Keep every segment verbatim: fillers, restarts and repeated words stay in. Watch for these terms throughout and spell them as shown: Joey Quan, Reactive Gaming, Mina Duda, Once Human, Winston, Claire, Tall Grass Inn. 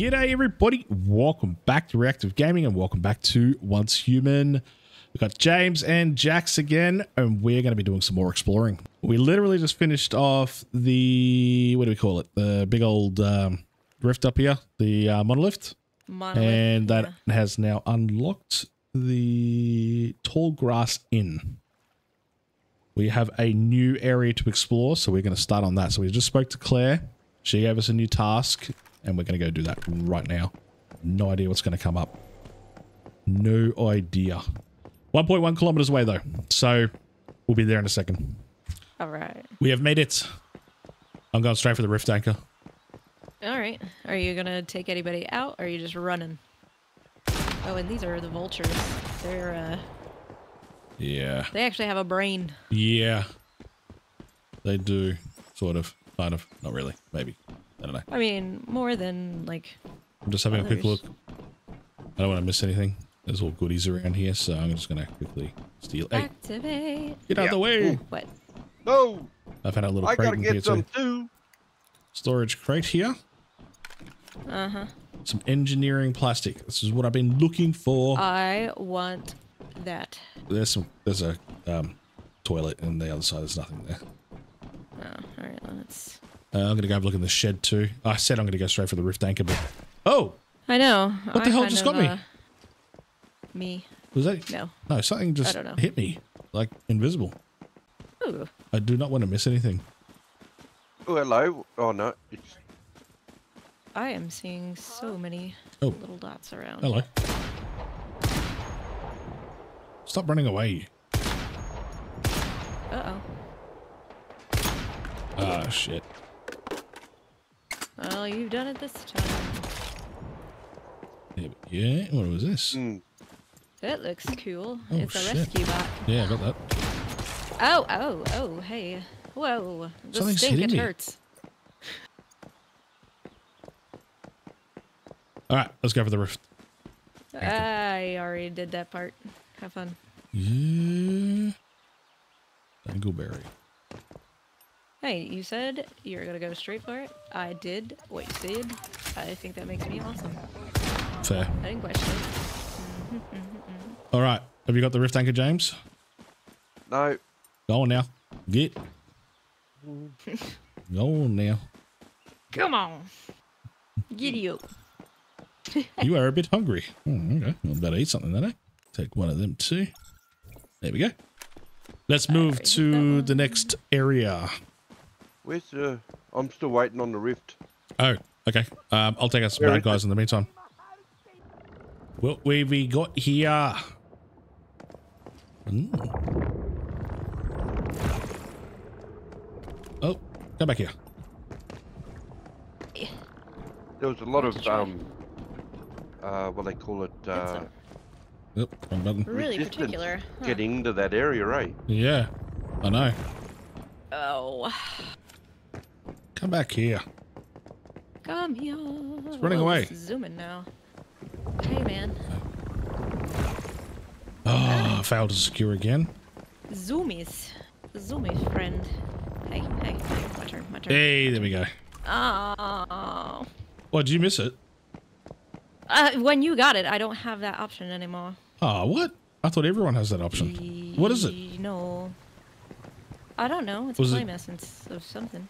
G'day everybody, welcome back to Reactive Gaming and welcome back to Once Human. We've got James and Jax again and we're going to be doing some more exploring. We literally just finished off the, what do we call it? The big old um, rift up here, the uh, monolith. monolith. And that yeah. has now unlocked the Tall Grass Inn. We have a new area to explore, so we're going to start on that. So we just spoke to Claire. She gave us a new task, and we're going to go do that right now. No idea what's going to come up. No idea. one point one kilometers away, though. So we'll be there in a second. All right. We have made it. I'm going straight for the rift anchor. All right. Are you going to take anybody out, or are you just running? Oh, and these are the vultures. They're, uh... yeah. They actually have a brain. Yeah. They do. Sort of. Kind of. Not really. Maybe. I don't know. I mean, more than, like... I'm just having others. a quick look. I don't want to miss anything. There's all goodies around here, so I'm just going to quickly steal... Hey. Activate! Get out of yeah. the way! Ooh, what? No! I found a little I crate gotta in get here, some too. too. Storage crate here. Uh-huh. Some engineering plastic. This is what I've been looking for. I want that. There's some. There's a um, toilet, and the other side there's nothing there. Oh, all right, let's. Uh, I'm gonna go have a look in the shed too. I said I'm gonna go straight for the rift anchor, but oh, I know. What the I hell just got me? Uh, me. Was that no? No, something just I don't know. hit me like invisible. Ooh. I do not want to miss anything. Oh, hello. Oh no. It's... I am seeing so many oh. little dots around. Hello. Stop running away. Uh-oh. Oh, shit. Well, you've done it this time. Yeah, yeah. What was this? Mm. That looks cool. Oh, it's a shit. rescue bot. Yeah, I got that. Oh, oh, oh, hey. Whoa. The Something's stink, hitting it me. hurts. All right, let's go for the rift. I already did that part. Have fun. Yeah. Dangleberry. Hey, you said you're gonna go straight for it. I did what you did. I think that makes me awesome. Fair. I didn't question it. Mm-hmm, mm-hmm. All right. Have you got the rift anchor, James? No. Go on now. Get. Go on now. Come on. Get you. You are a bit hungry. Oh, okay. Well, better eat something then, eh? Take one of them too. There we go. Let's move right, to the next area. Where's the... I'm still waiting on the rift. Oh, okay. Um, I'll take out some bad guys in the meantime. What have we got here? Ooh. Oh, come back here. There was a lot of... um. Uh, what they call it, uh, yep, wrong button. Really particular. Huh. Getting into that area, right? Yeah, I know. Oh. Come back here. Come here. It's running well, away. It's zooming now. Hey, man. Oh, I failed to secure again. Zoomies. Zoomies, friend. Hey, hey, hey, my turn, my turn. Hey, there we go. Oh. Well, did you miss it? Uh, when you got it, I don't have that option anymore. Oh, what? I thought everyone has that option. E what is it? No. I don't know. It's was a flame it? essence of something.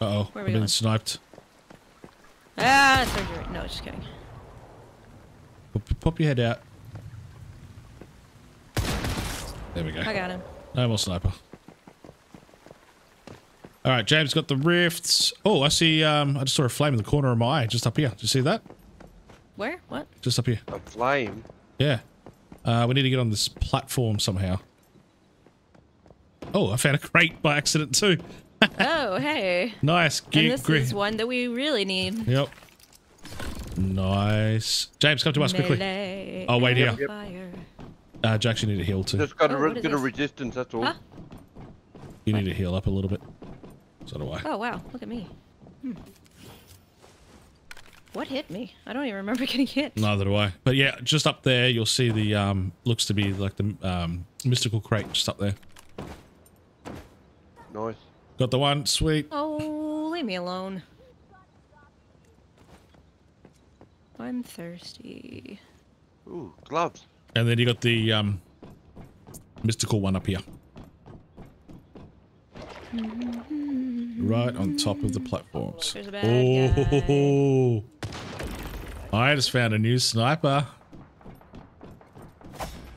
Uh-oh. I've been sniped. Ah, surgery. No, just kidding. Pop, pop your head out. There we go. I got him. No more sniper. All right, James got the rifts. Oh, I see. Um, I just saw a flame in the corner of my eye just up here. Did you see that? Where? What? Just up here. A flame? Yeah. Uh, we need to get on this platform somehow. Oh, I found a crate by accident too. Oh, hey. Nice. Get and this grip. is one that we really need. Yep. Nice. James, come to us quickly. Melee oh, wait here. Fire. Uh, Jax, you need a heal too. Just got oh, a bit of resistance, that's all. Huh? You need to heal up a little bit. So do I. Oh, wow. Look at me. Hmm. What hit me? I don't even remember getting hit. Neither do I. But yeah, just up there, you'll see the, um, looks to be like the, um, mystical crate just up there. Nice. Got the one. Sweet. Oh, leave me alone. I'm thirsty. Ooh, gloves. And then you got the um, mystical one up here. Right on top of the platforms. Oh, oh, I just found a new sniper.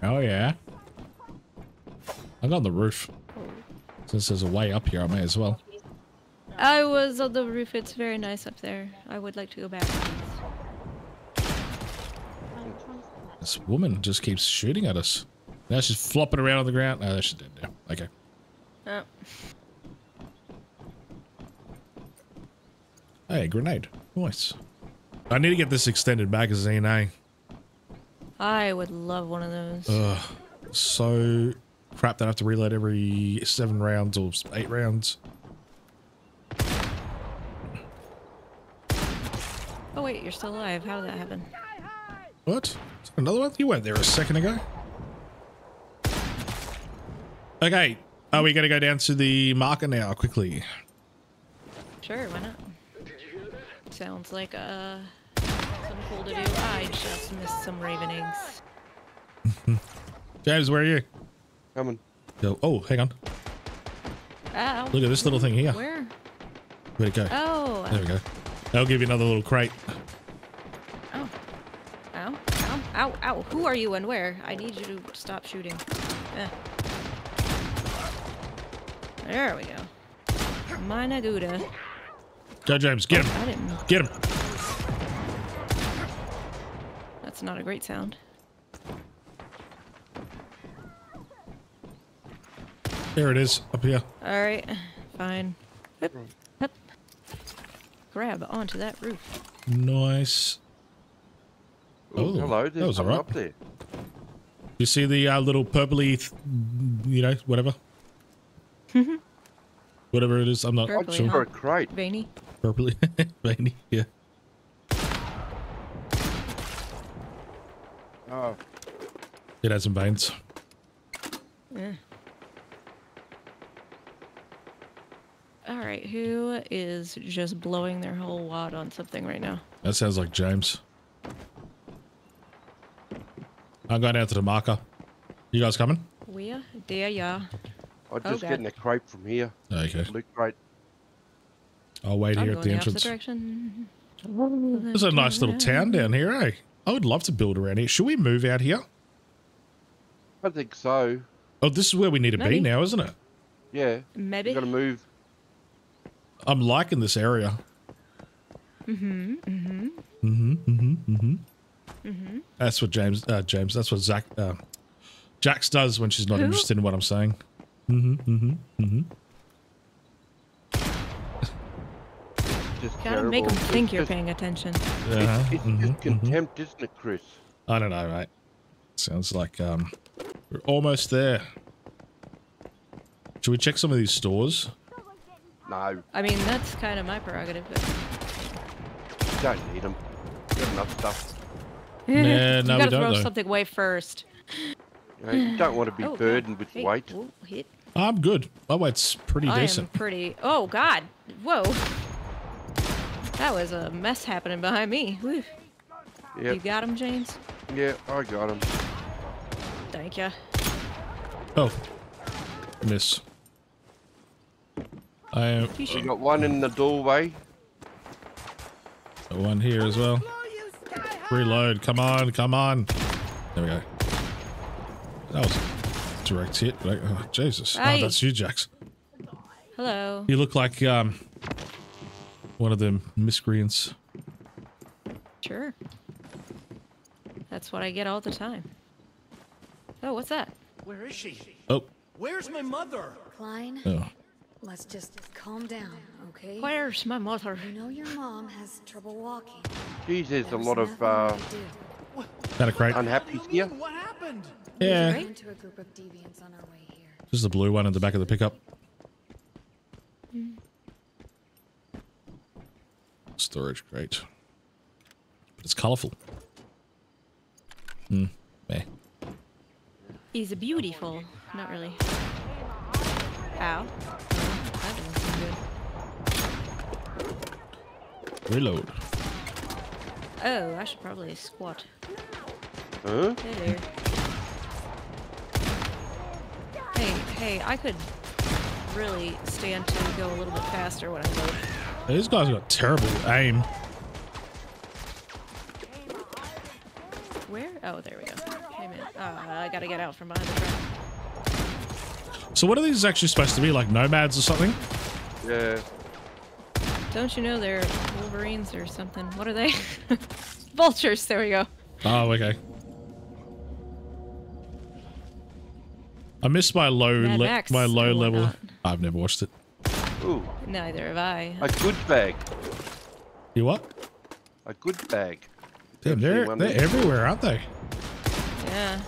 Oh yeah. I'm on the roof. Since there's a way up here, I may as well. I was on the roof. It's very nice up there. I would like to go back. This woman just keeps shooting at us. Now she's flopping around on the ground. No, she's dead now. Okay. Oh. Hey, grenade. Nice. I need to get this extended magazine, eh? I would love one of those. Ugh, so crap that I have to reload every seven rounds or eight rounds. Oh wait, you're still alive. How did that happen? What? Another one? You weren't there a second ago. Okay, are we going to go down to the marker now quickly? Sure, why not? Sounds like uh, some cool to do. I just missed some raven eggs. James, where are you? Coming. Oh, oh hang on. Ow. Look at this little thing here. Where? Where'd it go? Oh. There we go. That'll give you another little crate. Oh. Ow. Ow. Ow. Ow. Who are you and where? I need you to stop shooting. Eh. There we go. Mina Duda. Go, James. Get him. Get him. That's not a great sound. There it is. Up here. All right. Fine. Hip, hip. Grab onto that roof. Nice. Oh, hello. That was all right. Up there. You see the uh, little purpley, th you know, whatever? Whatever it is. I'm not Purpley, sure. For a crate. Veiny. Purpley. Veiny, yeah. Oh. It has some veins. Yeah. Alright, who is just blowing their whole wad on something right now? That sounds like James. I'm going out to the marker. You guys coming? We're there, yeah. I'm just oh getting a crate from here. Okay. Loot crate. I'll wait I'm here at the entrance. The There's a nice little town down here, eh? I would love to build around here. Should we move out here? I think so. Oh, this is where we need to Maybe. be now, isn't it? Yeah. Maybe. We've got to move. I'm liking this area. Mm-hmm. Mm-hmm. Mm-hmm. Mm-hmm. Mm-hmm. Mm-hmm. That's what James, uh, James, that's what Zach, uh, Jax does when she's not Who? interested in what I'm saying. Mm-hmm, mm-hmm, mm-hmm. Just gotta make them think it's you're just, paying attention. Uh-huh, it's it's mm-hmm, just contempt, mm-hmm. isn't it, Chris? I don't know, right? Sounds like um, we're almost there. Should we check some of these stores? No. I mean, that's kind of my prerogative. But... You don't need them. You got enough stuff. Nah, no, you gotta we don't, throw though. something away first. You don't want to be oh, burdened with hey, weight. Oh, hit. I'm good. My weight's pretty I decent. I am pretty... Oh, God. Whoa. That was a mess happening behind me. Yep. You got him, James? Yeah, I got him. Thank you. Oh. Miss. I am... You got one in the doorway. Got one here as well. Reload. Come on, come on. There we go. That was a direct hit. Oh, Jesus. Hey. Oh, that's you, Jax. Hello. You look like um, one of them miscreants. Sure. That's what I get all the time. Oh, what's that? Where is she? Oh. Where's my mother? Klein. Oh. Let's just calm down, okay? Where's my mother? You know your mom has trouble walking. Jeez, there's, there's a lot of uh, kind of crate. Unhappy here. What happened? Yeah. A group of deviants on our way here. This is the blue one in the back of the pickup. Mm. Storage crate. But it's colourful. Hmm. Meh. He's beautiful. Not really. Ow. That doesn't seem good. Reload. Oh, I should probably squat. Huh? Hey there. Hey, hey, I could really stand to go a little bit faster when I move. These guys got terrible aim. Where? Oh, there we go. Hey, man. Uh, I gotta get out from behind the truck. So what are these actually supposed to be? Like nomads or something? Yeah. Don't you know they're wolverines or something? What are they? Vultures. There we go. Oh, okay. I missed my low, le my low level. Not. I've never watched it. Ooh. Neither have I. A good bag. You what? A good bag. Damn, they're, they're everywhere, aren't they? Yeah.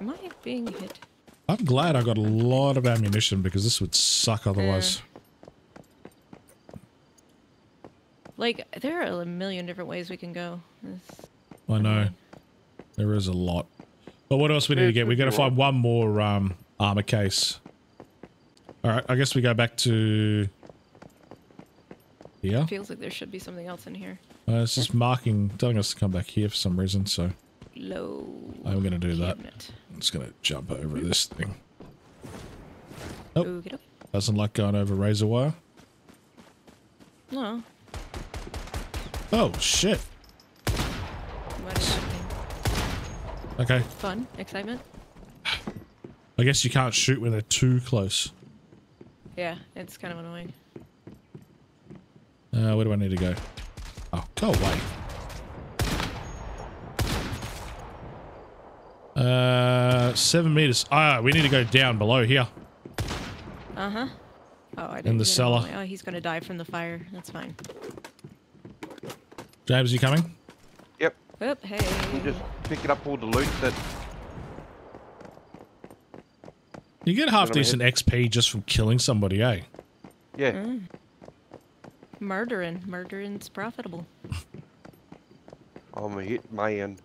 Am I being hit? I'm glad I got a lot of ammunition because this would suck otherwise. Uh, like, there are a million different ways we can go. It's, I know. I mean, there is a lot. But what else we need to get? We got to find one more um, armor case. All right, I guess we go back to here. It feels like there should be something else in here. Uh, it's just marking, telling us to come back here for some reason, so. Low. I'm going to do that. Cabinet. I'm just going to jump over this thing. Nope. Ooh, doesn't like going over razor wire. No. Oh, shit. Okay. Fun, excitement. I guess you can't shoot when they're too close. Yeah, it's kind of annoying. Uh, where do I need to go? Oh, go away. Uh, seven meters. Ah, we need to go down below here. Uh huh. Oh, I didn't. In the cellar. Oh, he's gonna die from the fire. That's fine. James, you coming? Yep. Oop, hey. I'm just picking up all the loot that. You get half decent X P just from killing somebody, eh? Yeah. Mm. Murdering. Murdering's profitable. I'm a hit man.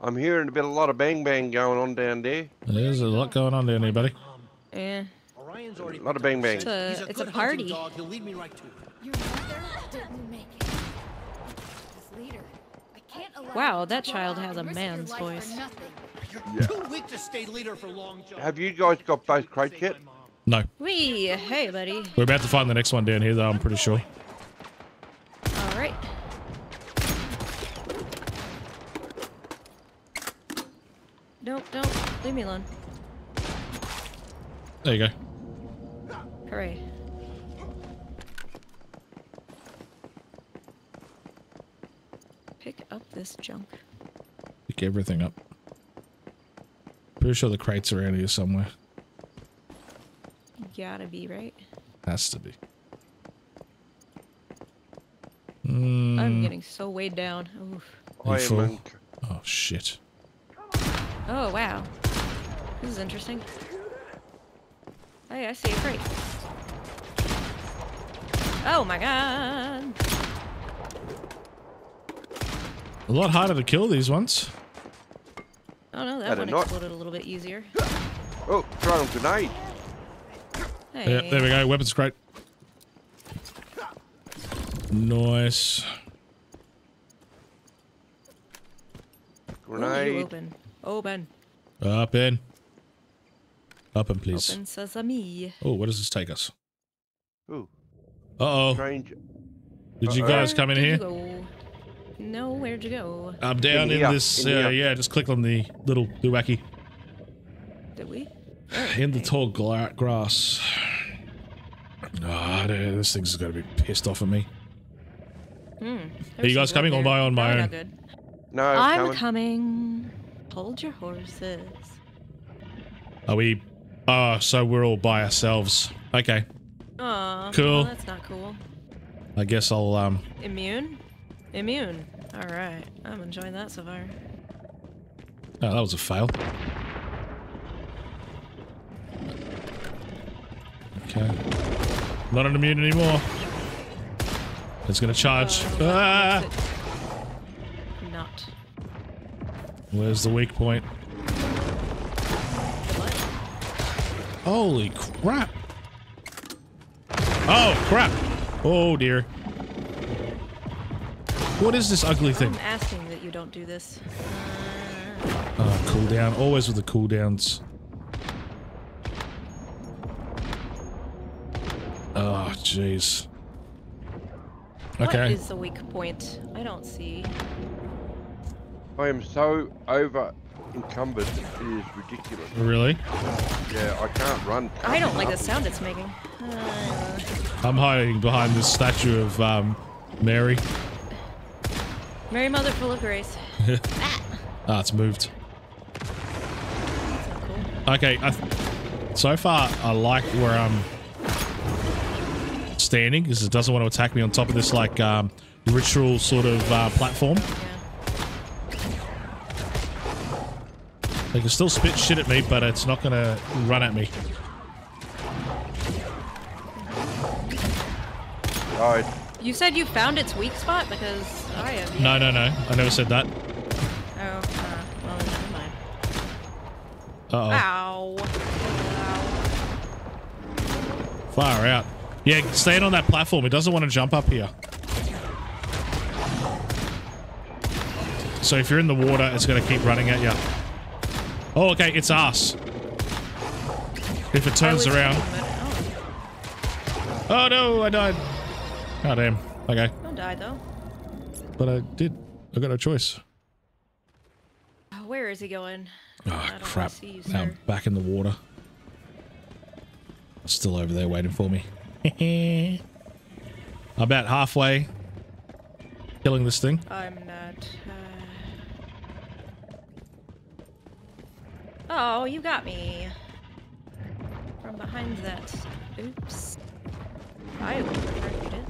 I'm hearing a bit, a lot of bang bang going on down there. There's a lot going on down there, buddy. Yeah. A lot of bang bang. It's a, it's a party. He'll lead me right to it. Wow, that child has a man's voice. Yeah. Too weak to stay leader for long. Have you guys got both crates yet? No. We, hey buddy. We're about to find the next one down here though, I'm pretty sure. All right. Don't, don't, leave me alone. There you go. Hooray. Pick up this junk. Pick everything up. Pretty sure the crates are around here somewhere. Gotta be, right? Has to be. Mm. I'm getting so weighed down. Oof. Oh, shit. Oh, wow. This is interesting. Hey, I see a crate. Oh my god. A lot harder to kill these ones. Oh no, that one exploded a little bit easier. Oh, throwing a grenade. Hey. Yeah, there we go. Weapons crate. Nice. Grenade. Open. Open. Open. Open, please. Open sesame. Oh, what does this take us? Ooh. Uh oh. Strange. Did you guys come in here? No, where'd you go? I'm down in this. Uh, yeah, just click on the little wacky. Did we? In the tall grass. Oh, dude, this thing's gonna be pissed off at me. Are you guys coming or am I on my own? No, I'm coming. Hold your horses. Are we? Oh, so we're all by ourselves. Okay. Aw, cool. Well, that's not cool. I guess I'll, um... Immune? Immune. Alright. I'm enjoying that so far. Oh, that was a fail. Okay. Not an immune anymore. It's gonna charge. Oh, ah! Not. Where's the weak point? Holy crap. Oh, crap. Oh, dear. What is this ugly thing? I'm asking that you don't do this. Oh, cooldown. Always with the cooldowns. Oh, jeez. Okay. What is the weak point? I don't see. I am so over encumbered. It is ridiculous. Really? Yeah, I can't run. I don't like the sound it's making. Uh... I'm hiding behind this statue of um, Mary. Mary Mother full of grace. Ah. Ah, it's moved. That's not cool. Okay, I so far I like where I'm standing because it doesn't want to attack me on top of this like um, ritual sort of uh, platform. Yeah. They can still spit shit at me, but it's not going to run at me. Alright. You said you found its weak spot because I have. No, no, no. I never said that. Oh, uh, well, never mind. Uh-oh. Ow. Ow. Far out. Yeah, staying on that platform. It doesn't want to jump up here. So if you're in the water, it's going to keep running at you. Oh, okay. It's us. If it turns around. Oh. Oh, no. I died. God damn. Okay. Don't die, though. But I did. I got no choice. Where is he going? Oh, crap. You, now I'm back in the water. Still over there waiting for me. About halfway killing this thing. I'm not. Uh... Oh, you got me. From behind that. Oops. I would prefer you did.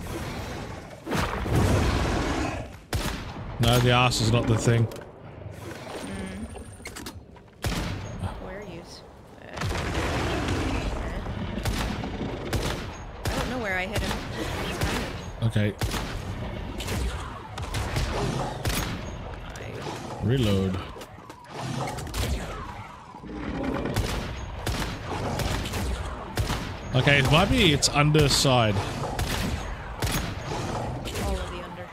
No, the arse is not the thing. Okay. Reload. Okay, it might be its underside. All of the under.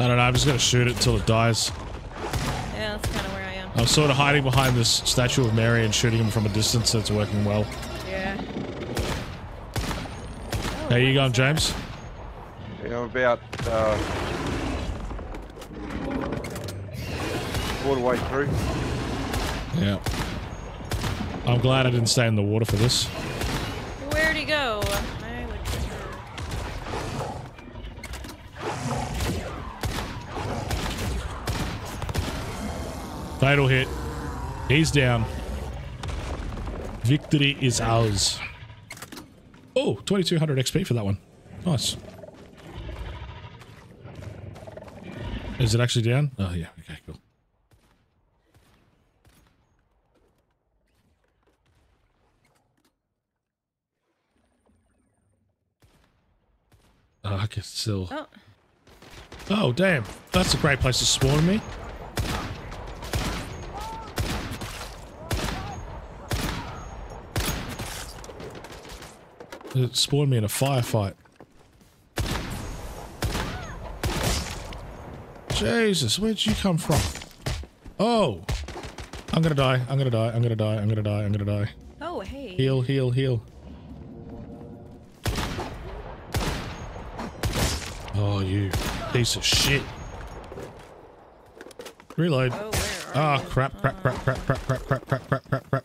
I don't know, I'm just gonna shoot it till it dies. Yeah, that's kinda where I am. I'm sort of hiding behind this statue of Mary and shooting him from a distance, so it's working well. How you going, James? Yeah, I'm about uh, quarter way through. Yeah. I'm glad I didn't stay in the water for this. Where'd he go? I would prefer. Fatal hit. He's down. Victory is ours. Oh, twenty-two hundred X P for that one. Nice. Is it actually down? Oh, yeah. Okay, cool. Oh, I can still... Oh. Oh, damn. That's a great place to spawn me. It spawned me in a firefight. Jesus, where'd you come from? Oh, I'm gonna die. I'm gonna die. I'm gonna die. I'm gonna die. I'm gonna die. Oh, hey. Heal, heal, heal. Oh, you piece of shit. Reload. Oh, ah, oh, crap, crap, crap, crap, crap, crap, crap, crap, crap, crap, crap.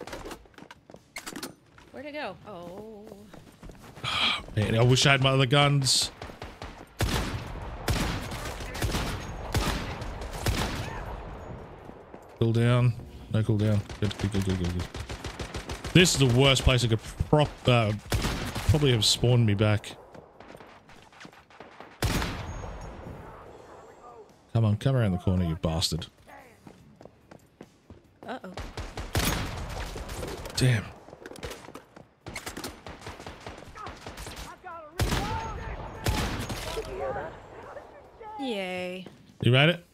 Where'd it go? Oh. Man, I wish I had my other guns. Cool down. No cool down. Good, good, good, good, good. This is the worst place I could prop, uh, probably have spawned me back. Come on, come around the corner, you bastard. Uh-oh. Damn. Yay. You made it?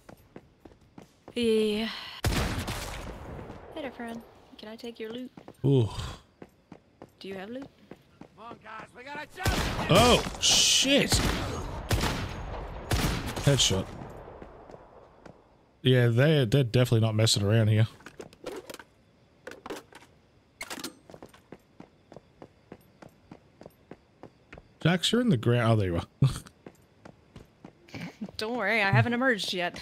Yeah. Later, friend. Can I take your loot? Ooh. Do you have loot? Come on, guys. We gotta jump! Oh, shit. Headshot. Yeah, they're, they're definitely not messing around here. Jax, you're in the ground. Oh, there you are. Don't worry, I haven't emerged yet.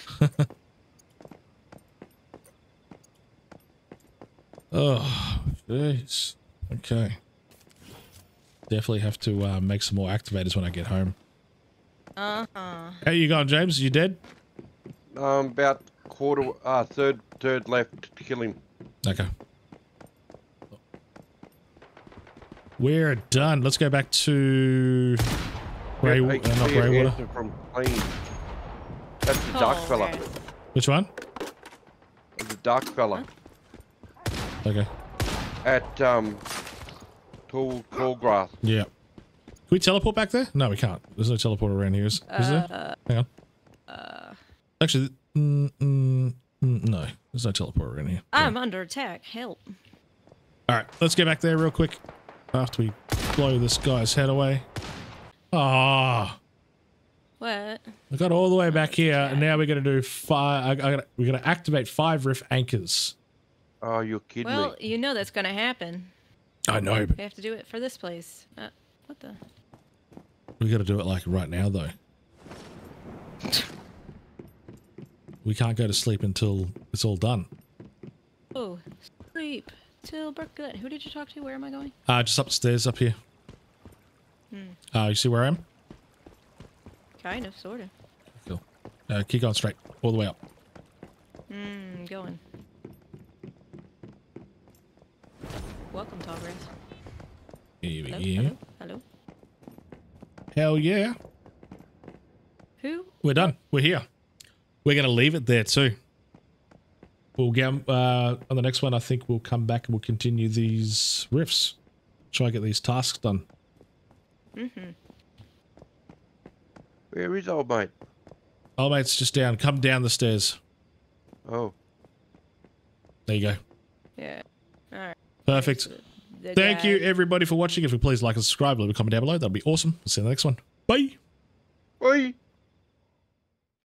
Oh, jeez. Okay. Definitely have to uh, make some more activators when I get home. Uh-huh. How you going, James? You dead? Um, about quarter, uh, third, third left to kill him. Okay. We're done. Let's go back to Grey, yeah, uh, not Greywater. From That's the dark oh, fella. Man. Which one? The dark fella. Huh? Okay. At um, tall tall grass. Yeah. Can we teleport back there? No, we can't. There's no teleport around here. Is, uh, is there? Hang on. Uh. Actually, mm, mm, mm, no. There's no teleport around here. I'm yeah. under attack. Help. All right, let's get back there real quick. After we blow this guy's head away. Ah. What? I got all the way back here, okay. And now we're gonna do five. I, I gotta, we're gonna activate five riff anchors. Oh, you're kidding well, me! Well, you know that's gonna happen. I know, but we have to do it for this place. Uh, what the? We gotta do it like right now, though. We can't go to sleep until it's all done. Oh, sleep. Till Burkett. Who did you talk to? Where am I going? Uh, just upstairs, up here. Hmm. Uh, you see where I am? Kind of, sort of. Cool. Uh, keep going straight, all the way up. Hmm, going. Welcome, Tall Grass. Here we go. Hello? Hello? Hell yeah. Who? We're done. We're here. We're going to leave it there, too. We'll get uh, on the next one. I think we'll come back and we'll continue these rifts. Try and get these tasks done. Mm-hmm. Where is old mate? Old mate's just down. Come down the stairs. Oh. There you go. Yeah. All right. Perfect. The Thank guy. you everybody for watching. If you please like and subscribe, leave a comment down below. That'd be awesome. We'll see you in the next one. Bye.